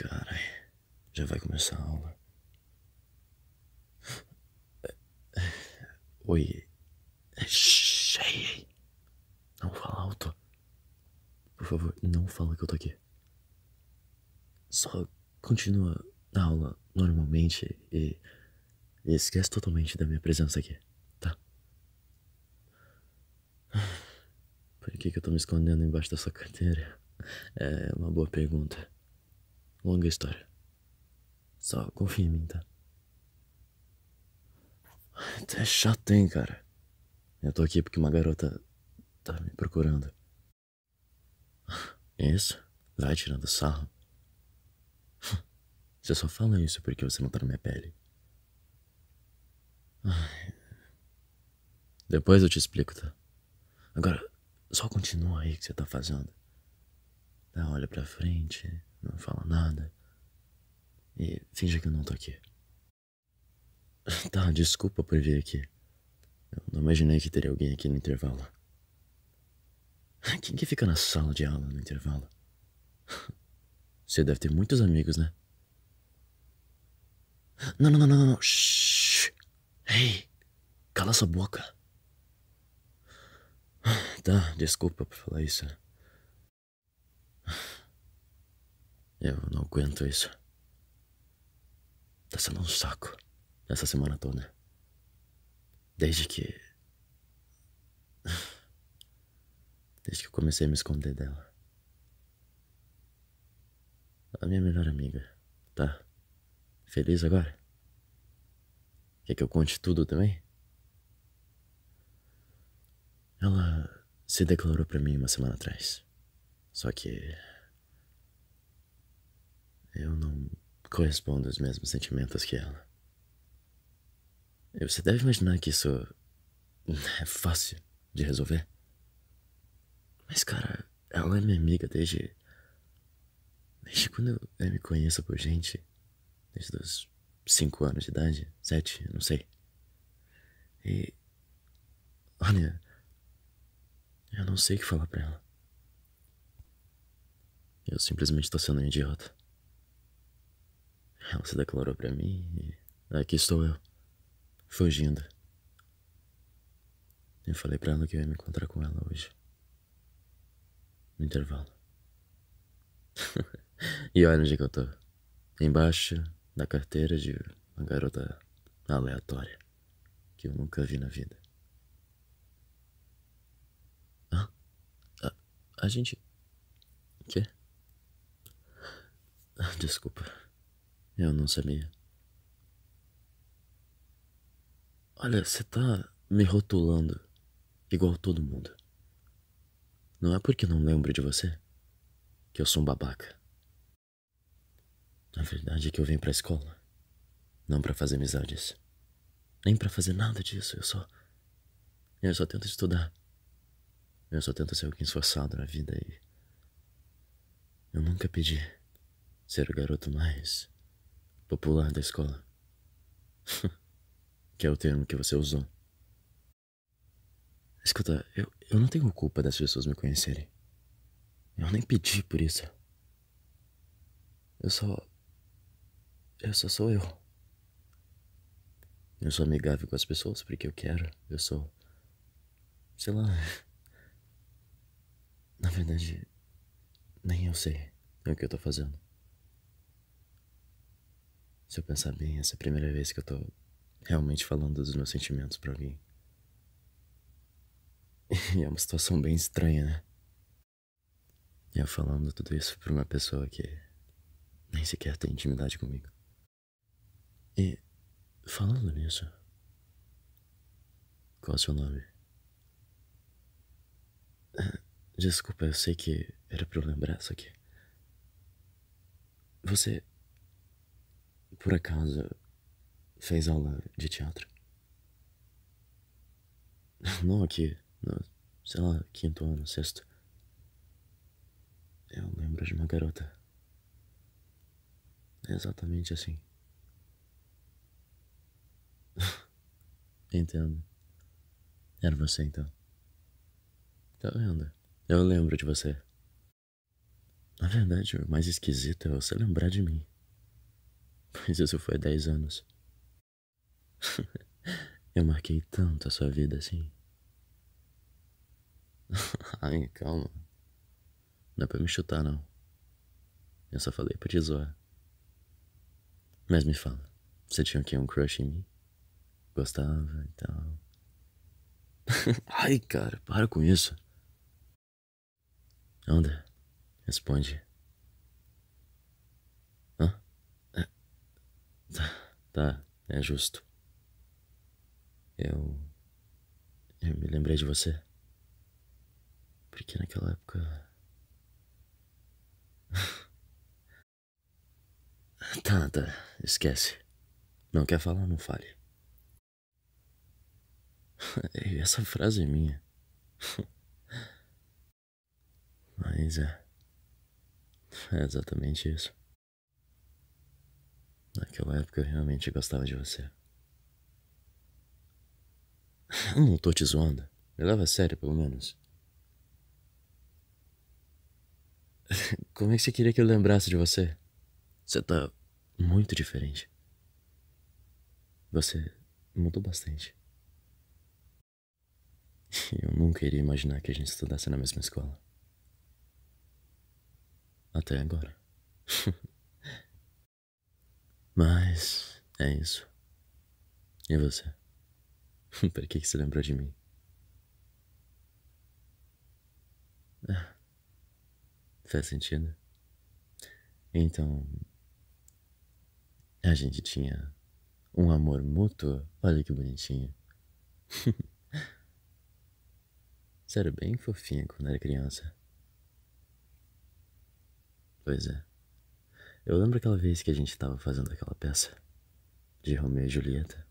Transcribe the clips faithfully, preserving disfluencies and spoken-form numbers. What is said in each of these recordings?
Caralho, já vai começar a aula. Oi. Shhh. Não fala alto. Por favor, não fala que eu tô aqui. Só continua a aula normalmente e esquece totalmente da minha presença aqui, tá? Por que que eu tô me escondendo embaixo da sua carteira? É uma boa pergunta. Longa história. Só confia em mim, tá? Até chato, hein, cara? Eu tô aqui porque uma garota tá me procurando. Isso? Vai tirando sarro? Você só fala isso porque você não tá na minha pele. Depois eu te explico, tá? Agora, só continua aí que você tá fazendo. Tá, olha pra frente. Não fala nada. E finge que eu não tô aqui. Tá, desculpa por vir aqui. Eu não imaginei que teria alguém aqui no intervalo. Quem que fica na sala de aula no intervalo? Você deve ter muitos amigos, né? Não, não, não, não, não. Shhh. Ei, cala sua boca. Tá, desculpa por falar isso. Eu não aguento isso. Tá sendo um saco essa semana toda. Desde que... Desde que eu comecei a me esconder dela. A minha melhor amiga. Tá feliz agora? Quer que eu conte tudo também? Ela se declarou pra mim uma semana atrás. Só que... eu não correspondo aos mesmos sentimentos que ela. E você deve imaginar que isso é fácil de resolver. Mas, cara, ela é minha amiga desde... Desde quando eu me conheço por gente. Desde os cinco anos de idade. Sete, não sei. E... olha... eu não sei o que falar pra ela. Eu simplesmente tô sendo um idiota. Ela se declarou pra mim e aqui estou eu, fugindo. Eu falei pra ela que eu ia me encontrar com ela hoje, no intervalo. E olha onde que eu tô. Embaixo da carteira de uma garota aleatória que eu nunca vi na vida. Ah, a, a gente... O quê? Desculpa. Eu não sabia. Olha, você tá me rotulando igual todo mundo. Não é porque não lembro de você que eu sou um babaca. A verdade é que eu venho pra escola, não pra fazer amizades. Nem pra fazer nada disso, eu só... Eu só tento estudar. Eu só tento ser alguém esforçado na vida e... eu nunca pedi ser o garoto mais... popular da escola. Que é o termo que você usou. Escuta, eu, eu não tenho culpa das pessoas me conhecerem. Eu nem pedi por isso. Eu só... Eu só sou eu. Eu sou amigável com as pessoas porque eu quero. Eu sou... sei lá... Na verdade... nem eu sei o que eu tô fazendo. Se eu pensar bem, essa é a primeira vez que eu tô realmente falando dos meus sentimentos pra alguém. E é uma situação bem estranha, né? Eu falando tudo isso pra uma pessoa que nem sequer tem intimidade comigo. E, falando nisso, qual é o seu nome? Desculpa, eu sei que era pra eu lembrar, só que... você... por acaso, fez aula de teatro? Não aqui, no, sei lá, quinto ano, sexto. Eu lembro de uma garota. Exatamente assim. Entendo. Era você, então. Tá vendo? Eu lembro de você. Na verdade, o mais esquisito é você lembrar de mim. Mas isso foi há dez anos. Eu marquei tanto a sua vida assim. Ai, calma. Não é pra me chutar, não. Eu só falei pra te zoar. Mas me fala, você tinha aqui um crush em mim? Gostava e tal? Ai, cara, para com isso. Anda, responde. Hã? É. Tá, tá, é justo. Eu... Eu me lembrei de você. Porque naquela época... Tá, tá, esquece. Não quer falar, não fale. Essa frase é minha. Mas é... É exatamente isso. Naquela época eu realmente gostava de você. Eu não tô te zoando. Me leva a sério, pelo menos. Como é que você queria que eu lembrasse de você? Você tá muito diferente. Você mudou bastante. Eu nunca iria imaginar que a gente estudasse na mesma escola. Até agora. Mas é isso. E você? Por que que você lembrou de mim? Ah, faz sentido. Então, a gente tinha um amor mútuo. Olha que bonitinho. Você era bem fofinha quando era criança. Pois é. Eu lembro aquela vez que a gente tava fazendo aquela peça de Romeu e Julieta.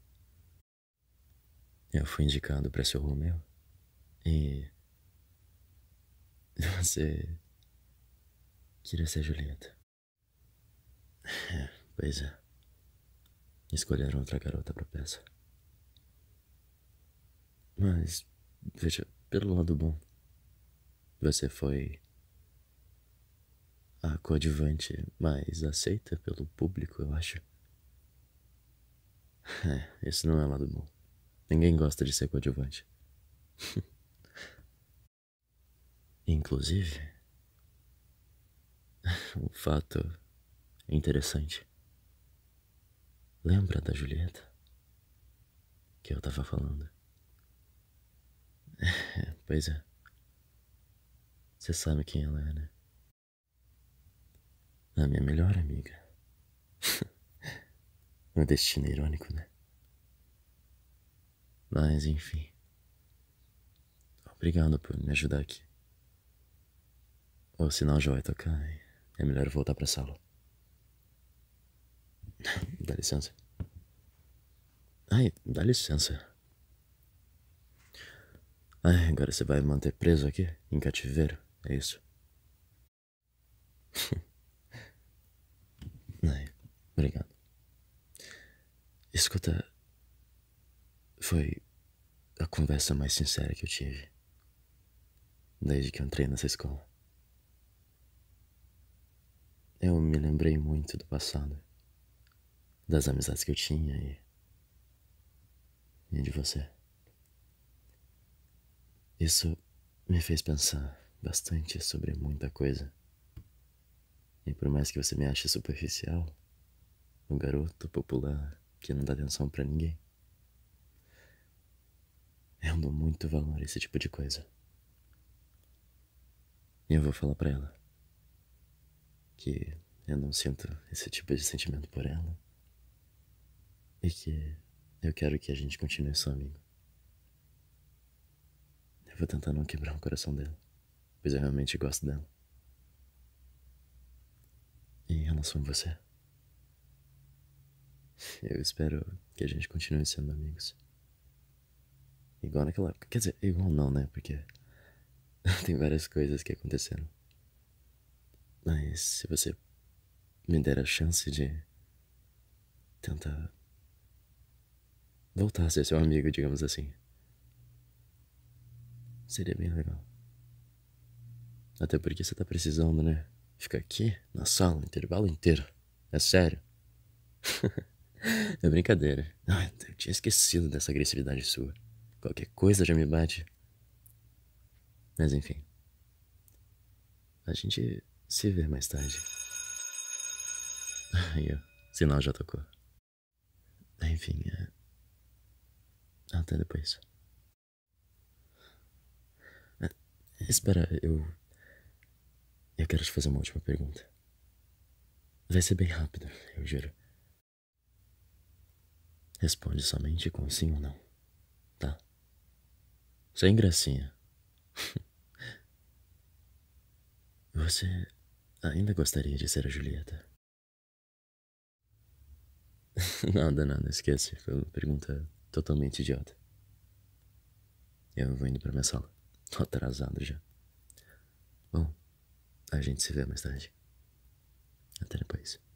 Eu fui indicado pra ser o Romeu. E... Você... queria ser a Julieta. É, pois é. Escolheram outra garota pra peça. Mas... veja... pelo lado bom, você foi a coadjuvante mais aceita pelo público, eu acho. É, isso não é lado bom. Ninguém gosta de ser coadjuvante. Inclusive, um fato interessante. Lembra da Julieta que eu tava falando? É, pois é. Você sabe quem ela é, né? A minha melhor amiga. Um destino irônico, né? Mas, enfim. Obrigado por me ajudar aqui. O sinal já vai tocar e é melhor eu voltar pra sala. Dá licença. Ai, dá licença. Ai, agora você vai me manter preso aqui, em cativeiro, é isso? Ai, obrigado. Escuta, foi a conversa mais sincera que eu tive desde que eu entrei nessa escola. Eu me lembrei muito do passado, das amizades que eu tinha e, e de você. Isso me fez pensar bastante sobre muita coisa. E por mais que você me ache superficial, um garoto popular que não dá atenção pra ninguém, eu dou muito valor a esse tipo de coisa. E eu vou falar pra ela que eu não sinto esse tipo de sentimento por ela e que eu quero que a gente continue sendo amigo. Vou tentar não quebrar o coração dela, pois eu realmente gosto dela. E em relação a você, eu espero que a gente continue sendo amigos. Igual naquela época. Quer dizer, igual não, né? Porque tem várias coisas que aconteceram. Mas se você me der a chance de tentar voltar a ser seu amigo, digamos assim, seria bem legal. Até porque você tá precisando, né? Fica aqui na sala o intervalo inteiro. É sério. É brincadeira. Ai, eu tinha esquecido dessa agressividade sua. Qualquer coisa já me bate. Mas enfim. A gente se vê mais tarde. Ai, o sinal já tocou. Enfim, é... até depois. É, espera, eu... Eu quero te fazer uma última pergunta. Vai ser bem rápido, eu juro. Responde somente com sim ou não, tá? Sem gracinha. Você ainda gostaria de ser a Julieta? Nada, nada, esquece. Foi uma pergunta totalmente idiota. Eu vou indo pra minha sala. Tô atrasado já. Bom, a gente se vê mais tarde. Até depois.